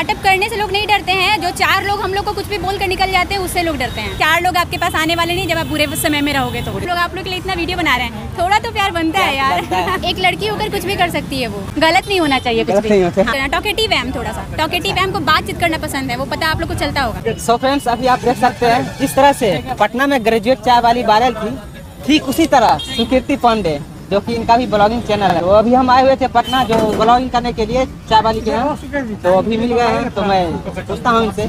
Startup करने से लोग नहीं डरते हैं, जो चार लोग हम लोग को कुछ भी बोल कर निकल जाते हैं उससे लोग डरते हैं। चार लोग आपके पास आने वाले नहीं जब आप बुरे समय में रहोगे। तो लोग आप लोग के लिए इतना वीडियो बना रहे हैं, थोड़ा तो प्यार बनता है यार। एक लड़की होकर कुछ भी कर सकती है, वो गलत नहीं होना चाहिए। कुछ भी टॉकेटिव है, थोड़ा सा टॉकेटिव है, हमको बातचीत करना पसंद है, वो पता आप लोग को चलता होगा। सो फ्रेंड्स, अभी आप देख सकते हैं जिस तरह से पटना में ग्रेजुएट चाय वाली वायरल थी, ठीक उसी तरह सुकृति पांडे, जो कि इनका भी ब्लॉगिंग चैनल है, वो अभी हम आए हुए थे पटना जो ब्लॉगिंग करने के लिए चाय वाली के यहाँ, तो अभी मिल गए हैं। तो मैं पूछता हूँ इनसे,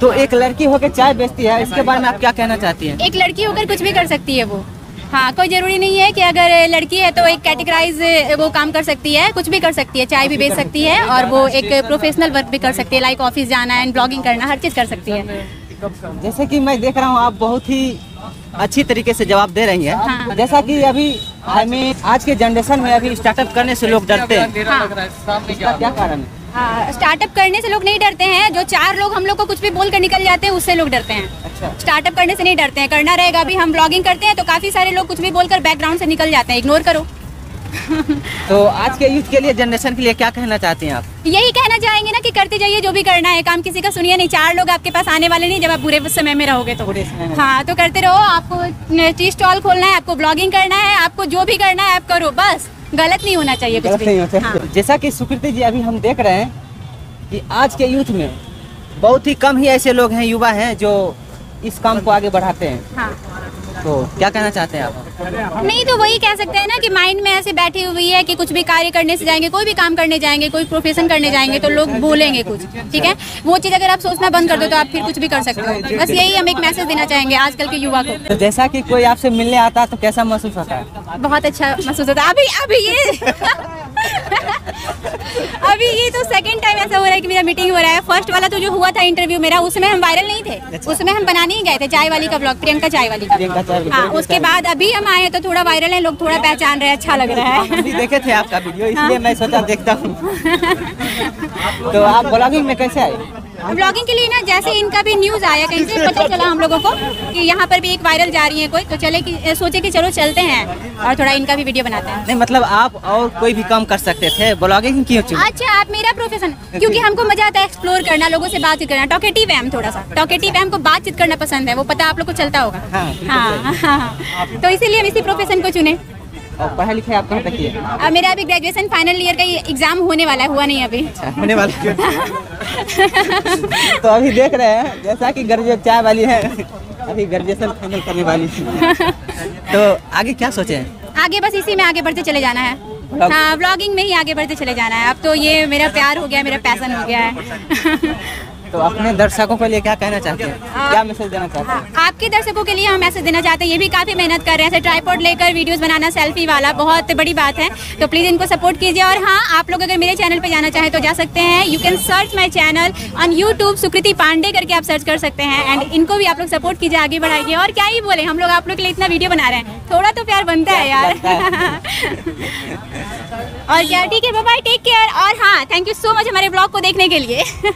तो एक लड़की होकर चाय बेचती है, इसके बारे में आप क्या कहना चाहती हैं? एक लड़की होकर कुछ भी कर सकती है वो, हाँ, कोई जरूरी नहीं है कि अगर लड़की है तो एक कैटेगराइज वो काम कर सकती है, कुछ भी कर सकती है, चाय भी बेच सकती है और वो एक प्रोफेशनल वर्क भी कर सकती है, लाइक ऑफिस जाना एंड ब्लॉगिंग करना, हर चीज़ कर सकती है। जैसे कि मैं देख रहा हूँ आप बहुत ही अच्छी तरीके से जवाब दे रही हैं। हाँ। जैसा कि अभी हमें आज के जनरेशन में अभी स्टार्टअप करने से लोग डरते हैं, हाँ। इसका क्या कारण है? स्टार्टअप करने से लोग नहीं डरते हैं, जो चार लोग हम लोग को कुछ भी बोल कर निकल जाते हैं उससे लोग डरते हैं। अच्छा। स्टार्टअप करने से नहीं डरते हैं, करना रहेगा। अभी हम ब्लॉगिंग करते हैं तो काफी सारे लोग कुछ भी बोलकर बैकग्राउंड से निकल जाते हैं, इग्नोर करो। तो आज के यूथ के लिए, जनरेशन के लिए क्या कहना चाहते हैं आप? यही कहना चाहेंगे ना कि करते जाइए जो भी करना है, काम किसी का सुनिए नहीं। चार लोग आपके पास आने वाले नहीं जब आप बुरे समय में रहोगे। तो हाँ, तो करते रहो। आपको टी स्टॉल खोलना है, आपको ब्लॉगिंग करना है, आपको जो भी करना है आप करो, बस गलत नहीं होना चाहिए कुछ भी। हाँ। जैसा कि सुकृति जी अभी हम देख रहे हैं कि आज के यूथ में बहुत ही कम ही ऐसे लोग हैं, युवा हैं जो इस काम को आगे बढ़ाते हैं, तो क्या कहना चाहते हैं आप? नहीं तो वही कह सकते हैं ना कि माइंड में ऐसे बैठी हुई है कि कुछ भी कार्य करने से जाएंगे, कोई भी काम करने जाएंगे, कोई प्रोफेशन करने जाएंगे तो लोग बोलेंगे कुछ, ठीक है? वो चीज़ अगर आप सोचना बंद कर दो तो आप फिर कुछ भी कर सकते हो। बस यही हम एक मैसेज देना चाहेंगे आजकल के युवा को। तो जैसा कि कोई आपसे मिलने आता है तो कैसा महसूस होता है? बहुत अच्छा महसूस होता है। अभी ये तो सेकंड टाइम ऐसा हो रहा है कि मेरा मीटिंग हो रहा है। फर्स्ट वाला तो जो हुआ था इंटरव्यू मेरा, उसमें हम वायरल नहीं थे। अच्छा। उसमें हम बनाने ही गए थे चाय वाली का ब्लॉग, प्रियंका चाय वाली का। हाँ, उसके बाद अभी हम आए तो थोड़ा वायरल है, लोग थोड़ा पहचान रहे हैं, अच्छा लग रहा है। देखे थे आपका वीडियो इसलिए मैं सोचा देखता हूँ। तो आप ब्लॉगिंग में कैसे आए? ब्लॉगिंग के लिए ना, जैसे इनका भी न्यूज़ आया कहीं से, पता चला हम लोगों को कि यहाँ पर भी एक वायरल जा रही है कोई, तो चले कि सोचे कि चलो चलते हैं और थोड़ा इनका भी वीडियो बनाते हैं। नहीं मतलब आप और कोई भी काम कर सकते थे, ब्लॉगिंग क्यों चुनी? अच्छा, आप मेरा प्रोफेशन, क्योंकि हमको मजा आता है एक्सप्लोर करना, लोगों से बातचीत करना। टॉकेटिव है हम, थोड़ा सा टॉकेटिव है, हमको बातचीत करना पसंद है, वो पता आप लोग को चलता होगा। हाँ, तो इसीलिए हम इसी प्रोफेशन को चुने। और पढ़ा लिखा आप कहाँ तक किया? मेरा अभी ग्रेजुएशन फाइनल ईयर का एग्जाम होने वाला है, हुआ नहीं अभी। अच्छा, होने वाला। तो अभी देख रहे हैं जैसा कि ग्रेजुएट चाय वाली है, अभी ग्रेजुएशन फाइनल करने वाली। तो आगे क्या सोचे हैं? आगे बस इसी में आगे बढ़ते चले जाना है। हाँ, ब्लॉगिंग में ही आगे बढ़ते चले जाना है। अब तो ये मेरा प्यार हो गया, मेरा पैशन हो गया है। तो अपने दर्शकों के लिए क्या कहना चाहते हैं, क्या मैसेज देना चाहते हैं? आपके दर्शकों के लिए हम मैसेज देना चाहते हैं, ये भी काफ़ी मेहनत कर रहे हैं, ऐसे ट्राइपॉड लेकर वीडियोस बनाना सेल्फी वाला बहुत बड़ी बात है, तो प्लीज़ इनको सपोर्ट कीजिए। और हाँ, आप लोग अगर मेरे चैनल पे जाना चाहें तो जा सकते हैं, you can search my channel on YouTube, Sukriti Pandey करके आप सर्च कर सकते हैं। एंड इनको भी आप लोग सपोर्ट कीजिए, आगे बढ़ाइए। और क्या ही बोले, हम लोग आप लोग के लिए इतना वीडियो बना रहे हैं, थोड़ा तो प्यार बनता है यार। और क्या, ठीक है, बाय बाय, टेक केयर। और हाँ, थैंक यू सो मच हमारे ब्लॉग को देखने के लिए।